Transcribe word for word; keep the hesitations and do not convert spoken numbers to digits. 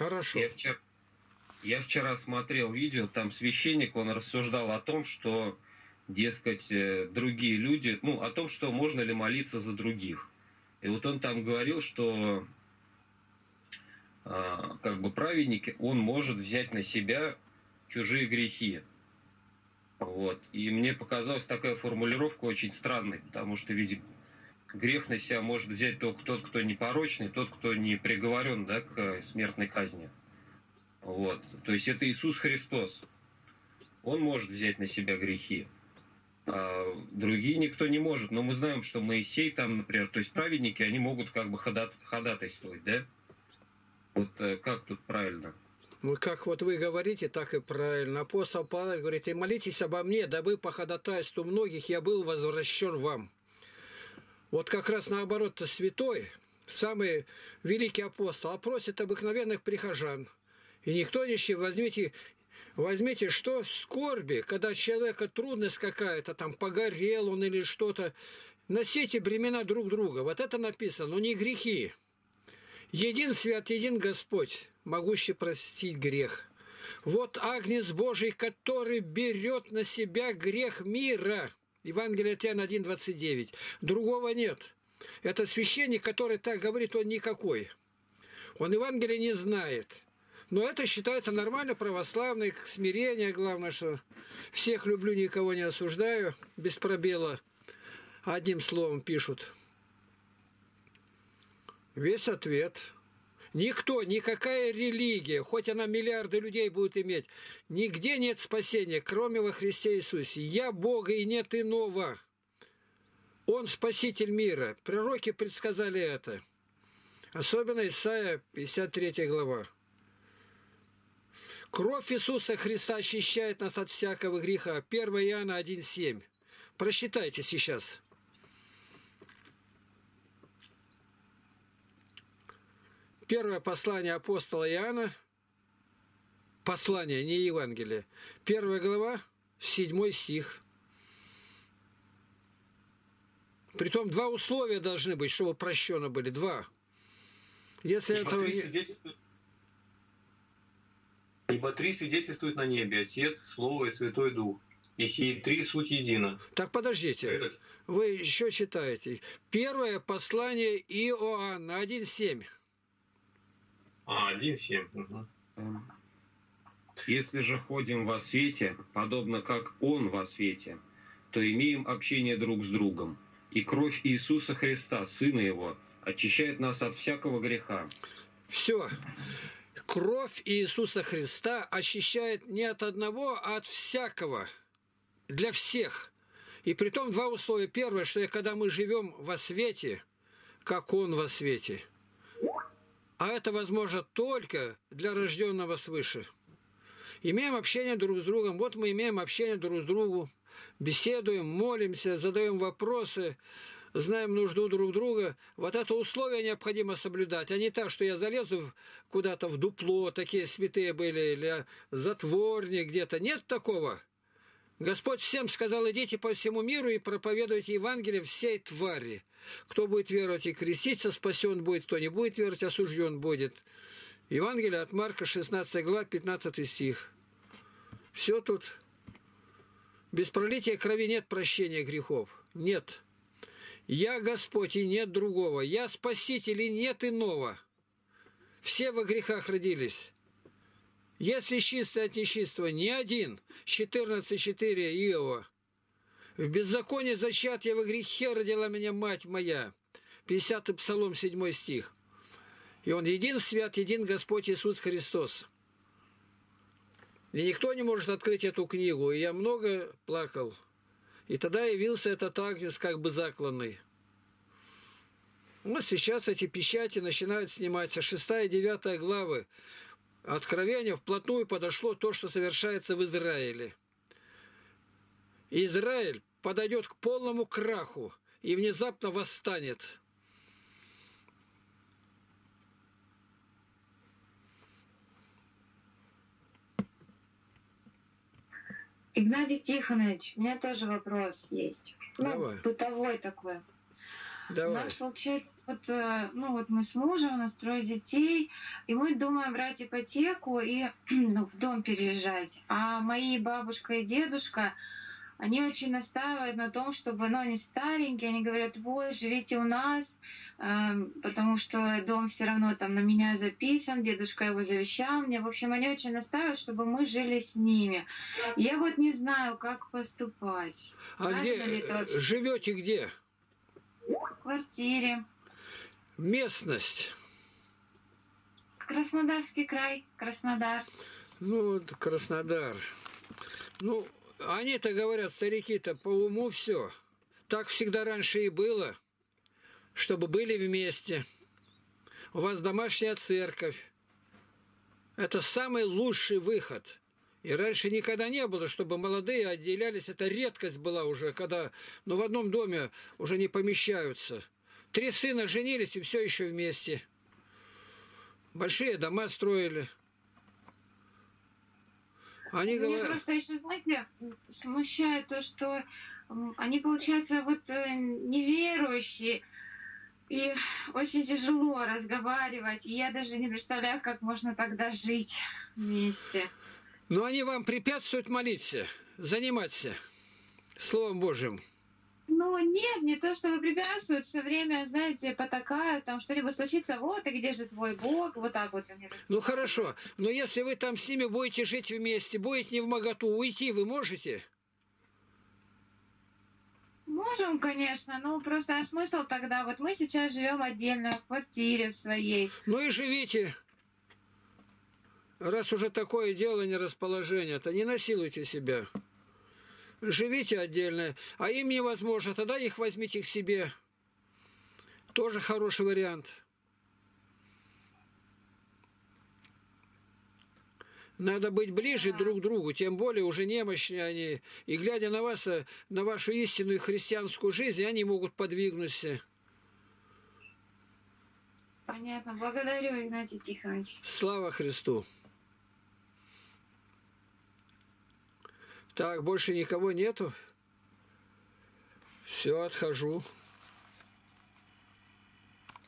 Хорошо. Я вчера, я вчера смотрел видео, там священник, он рассуждал о том, что, дескать, другие люди, ну, о том, что можно ли молиться за других. И вот он там говорил, что э, как бы праведник, он может взять на себя чужие грехи. Вот. И мне показалась такая формулировка очень странной, потому что, видимо, грех на себя может взять только тот, кто не порочный, тот, кто не приговорен, да, к смертной казни. Вот. То есть это Иисус Христос. Он может взять на себя грехи. А другие никто не может. Но мы знаем, что Моисей там, например, то есть праведники, они могут как бы ходат, ходатайствовать, да? Вот как тут правильно? Ну, как вот вы говорите, так и правильно. Апостол Павел говорит: «И молитесь обо мне, дабы по ходатайству многих я был возвращен вам». Вот как раз наоборот-то святой, самый великий апостол, опросит обыкновенных прихожан. И никто нищий, возьмите... Возьмите, что в скорби, когда человека трудность какая-то, там погорел он или что-то, носите бремена друг друга. Вот это написано, но не грехи. Един свят, един Господь, могущий простить грех. Вот Агнец Божий, который берет на себя грех мира. Евангелие от Иоанна один, двадцать девять. Другого нет. Это священник, который так говорит, он никакой. Он Евангелие не знает. Но это считается нормально, православное, смирение, главное, что всех люблю, никого не осуждаю, без пробела, одним словом пишут. Весь ответ. Никто, никакая религия, хоть она миллиарды людей будет иметь, нигде нет спасения, кроме во Христе Иисусе. Я Бога и нет иного. Он спаситель мира. Пророки предсказали это. Особенно Исаия, пятьдесят третья глава. Кровь Иисуса Христа очищает нас от всякого греха. первое Иоанна один, семь. Прочитайте сейчас. Первое послание апостола Иоанна. Послание, не Евангелие. первая глава, седьмой стих. Притом два условия должны быть, чтобы прощены были. Два. Если этого не... Ибо три свидетельствуют на небе: Отец, Слово и Святой Дух. И сии три суть едина. Так, подождите. Вы еще читаете. Первое послание Иоанна, один, семь. А, один, семь. Угу. Если же ходим во свете, подобно как Он во свете, то имеем общение друг с другом. И кровь Иисуса Христа, Сына Его, очищает нас от всякого греха. Все. Кровь Иисуса Христа очищает не от одного, а от всякого, для всех. И притом два условия. Первое, что когда мы живем во свете, как Он во свете. А это возможно только для рожденного свыше. Имеем общение друг с другом. Вот мы имеем общение друг с другом, беседуем, молимся, задаем вопросы, знаем нужду друг друга. Вот это условие необходимо соблюдать, а не так, что я залезу куда-то в дупло, такие святые были, или затворник где-то. Нет такого. Господь всем сказал: идите по всему миру и проповедуйте Евангелие всей твари. Кто будет веровать и креститься, спасен будет, кто не будет веровать, осужден будет. Евангелие от Марка, шестнадцатая глава, пятнадцатый стих. Все тут. Без пролития крови нет прощения грехов. Нет. «Я Господь, и нет другого. Я Спаситель, и нет иного. Все во грехах родились. Если чистый от нечистого, ни один». четырнадцать, четыре Иова. «В беззаконии зачат я, во грехе родила меня мать моя». пятидесятый псалом, седьмой стих. «И Он един свят, един Господь Иисус Христос». И никто не может открыть эту книгу. И я много плакал. И тогда явился этот Агнец, как бы закланный. Вот сейчас эти печати начинают сниматься. шестая и девятая главы Откровения вплотную подошло то, что совершается в Израиле. Израиль подойдет к полному краху и внезапно восстанет. Игнатий Тихонович, у меня тоже вопрос есть. Ну, бытовой такой. Давай. У нас получается, вот, ну вот мы с мужем, у нас трое детей, и мы думаем брать ипотеку и ну, в дом переезжать. А мои бабушка и дедушка, они очень настаивают на том, чтобы, ну, они старенькие, они говорят, вот, живите у нас, потому что дом все равно там на меня записан, дедушка его завещал мне. В общем, они очень настаивают, чтобы мы жили с ними. Я вот не знаю, как поступать. А где живете где? В квартире. Местность? Краснодарский край, Краснодар. Ну, вот Краснодар. Ну, они-то говорят, старики-то, по уму все. Так всегда раньше и было, чтобы были вместе. У вас домашняя церковь. Это самый лучший выход. И раньше никогда не было, чтобы молодые отделялись. Это редкость была уже, когда ну, в одном доме уже не помещаются. Три сына женились и все еще вместе. Большие дома строили. Они Меня говорят... просто еще, знаете, смущает то, что они, получается, вот неверующие, и очень тяжело разговаривать. И я даже не представляю, как можно тогда жить вместе. Но они вам препятствуют молиться, заниматься Словом Божьим. Ну, нет, не то, что вы препятствуют, все время, знаете, потакают, там что-нибудь случится, вот, и где же твой Бог, вот так вот. Ну, хорошо, но если вы там с ними будете жить вместе, будете не вмоготу, уйти вы можете? Можем, конечно, но просто а смысл тогда, вот мы сейчас живем отдельно в квартире в своей. Ну и живите. Раз уже такое дело, не расположение, то не насилуйте себя. Живите отдельно, а им невозможно, тогда их возьмите к себе. Тоже хороший вариант. Надо быть ближе друг к другу, тем более уже немощные они. И глядя на вас, на вашу истинную христианскую жизнь, они могут подвигнуться. Понятно. Благодарю, Игнатий Тихонович. Слава Христу. Так, больше никого нету. Все, отхожу.